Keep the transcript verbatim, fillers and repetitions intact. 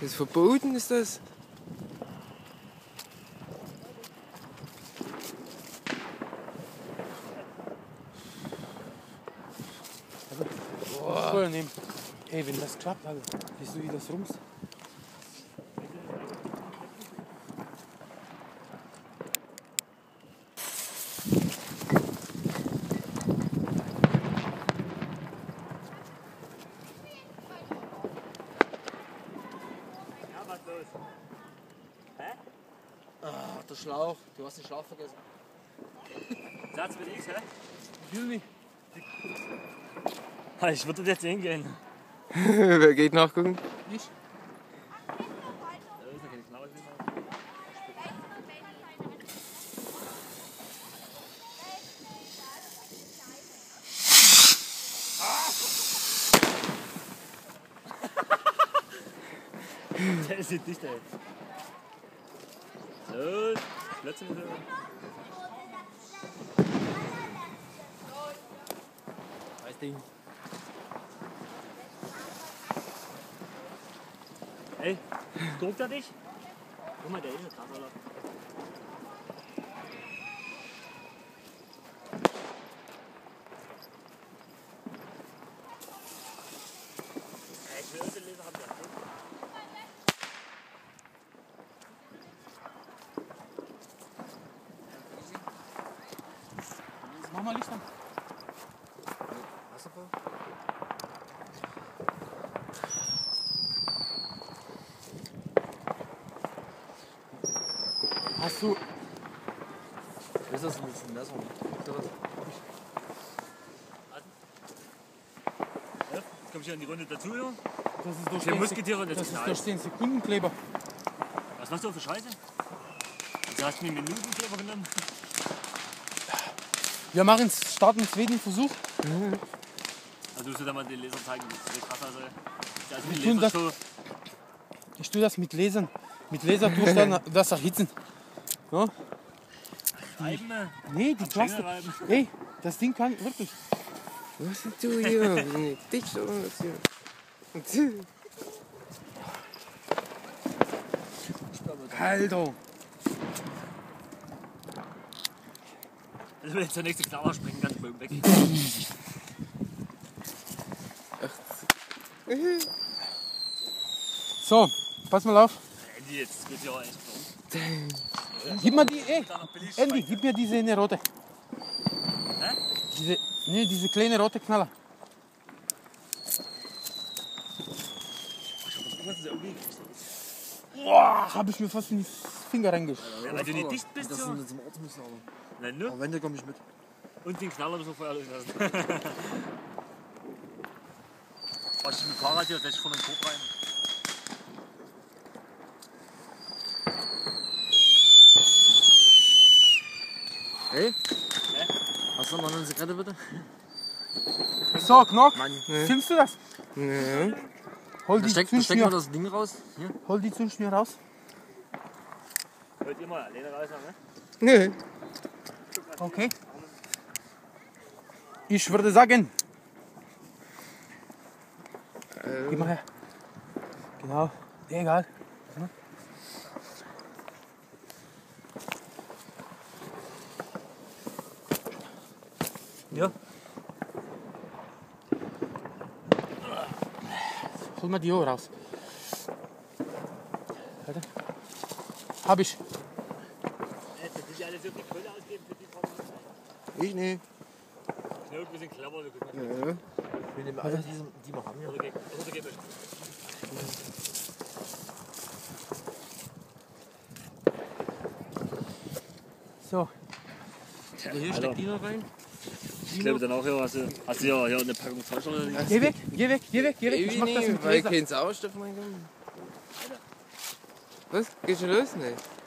Das ist verboten, ist das? Boah. Ey, wenn das klappt, also, siehst du, wie das rumst? Ah, der Schlauch. Du hast den Schlauch vergessen. Satz mit X, hä? Ich will nicht. Ich würde jetzt hingehen. Wer geht nachgucken? Ich. Der ist jetzt nicht da jetzt. Los, plötzlich. Weiß Ding. Ey, guckt er dich? Guck mal, der ist gerade mal. Ich will den Leser haben, der hat den. Mach mal Licht an. Wasser voll? Hast du... Ist das ein bisschen besser? Ja, jetzt komm ich an die Runde dazu, ja? Das ist doch der Musketiere und das ist durch den Sekundenkleber. Was machst du für Scheiße? Jetzt hast du mir einen Minutenkleber genommen. Wir machen es, starten den zweiten Versuch. Mhm. Also musst du da mal den Lesern zeigen, das ist krass. Also, also ich, tue das, ich tue das mit Lasern. Mit Laser tue ich dann das erhitzen. Ja? Reiben? Nee, die Plastik. Ey, das Ding kann wirklich. Was ist du hier? Dich so hier. Alter! Ich will jetzt der nächste Knauer springen, ganz blöd weg. So, pass mal auf. Andy, jetzt geht's ja auch echt drum. Gib mal die, ey, Andy, gib mir diese eine rote. Hä? Diese, nee, diese kleine rote Knaller. Boah, hab ich mir fast in den Finger reingeschossen. Ja, weil du nicht dicht bist, das sind jetzt im Ort müssen, aber... Nein, ne? Aber wenn, dann komm ich mit. Und den Knaller müssen wir vorher lösen lassen. Oh, ich bin mit dem Fahrrad hier, setz ich von dem Kopf rein. Hey? Hä? Hast du noch mal eine Zigarette bitte? So, Knock, nee. Findest du das? Nee. Hol die Zündschnur. Steck mal das Ding raus. Hier. Hol die Zündschnur raus. Wollt ihr mal alleine raus, ne? Nee. Okay. Ich würde sagen. Ähm. Gib mal her. Genau. Egal. Hm? Ja. Hol mal die Uhr raus. Warte. Hab ich. Ich nicht. Ich glaube, wir sind clever. Ja. Wir nehmen alle diese, die wir haben. Runtergeben. So. Ja, hier steckt die noch rein. Ich glaube dann auch, ja, hast du, hast du ja, ja eine Packung Fleisch oder nicht? Geh weg, geh weg, geh weg, geh weg. Ich, ich mach das nicht, weil kein Sauerstoff reinkommt. Was? Geht schon los? Nicht?